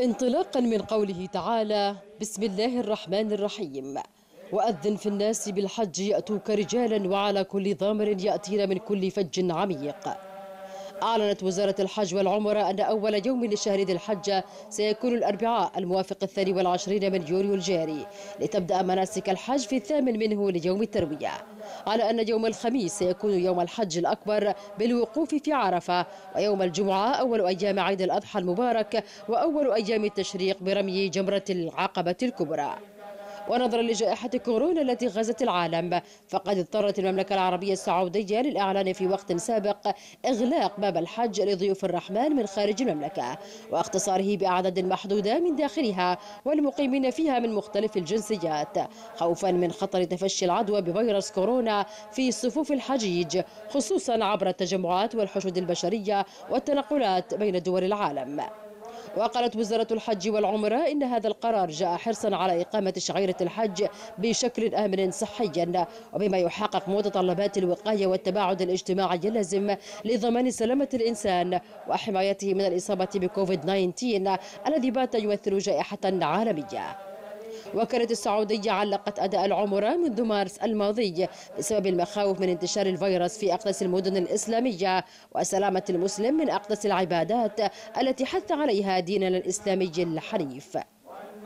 انطلاقا من قوله تعالى بسم الله الرحمن الرحيم وأذن في الناس بالحج يأتوك رجالا وعلى كل ضامر يأتين من كل فج عميق. أعلنت وزارة الحج والعمرة أن أول يوم لشهر ذي الحجة سيكون الأربعاء الموافق 22 من يوليو الجاري لتبدأ مناسك الحج في 8 منه ليوم التروية، على أن يوم الخميس سيكون يوم الحج الأكبر بالوقوف في عرفة، ويوم الجمعة أول أيام عيد الأضحى المبارك وأول أيام التشريق برمي جمرة العقبة الكبرى. ونظرا لجائحة كورونا التي غزت العالم، فقد اضطرت المملكة العربية السعودية للإعلان في وقت سابق إغلاق باب الحج لضيوف الرحمن من خارج المملكة واختصاره بأعداد محدودة من داخلها والمقيمين فيها من مختلف الجنسيات، خوفا من خطر تفشي العدوى بفيروس كورونا في صفوف الحجيج، خصوصا عبر التجمعات والحشود البشرية والتنقلات بين دول العالم. وقالت وزارة الحج والعمرة إن هذا القرار جاء حرصا على إقامة شعيرة الحج بشكل آمن صحيا وبما يحقق متطلبات الوقاية والتباعد الاجتماعي اللازم لضمان سلامة الإنسان وحمايته من الإصابة بكوفيد-19 الذي بات يمثل جائحة عالمية. وكانت السعودية علقت أداء العمرة منذ مارس الماضي بسبب المخاوف من انتشار الفيروس في أقدس المدن الإسلامية وسلامة المسلم من أقدس العبادات التي حث عليها ديننا الإسلامي الحنيف.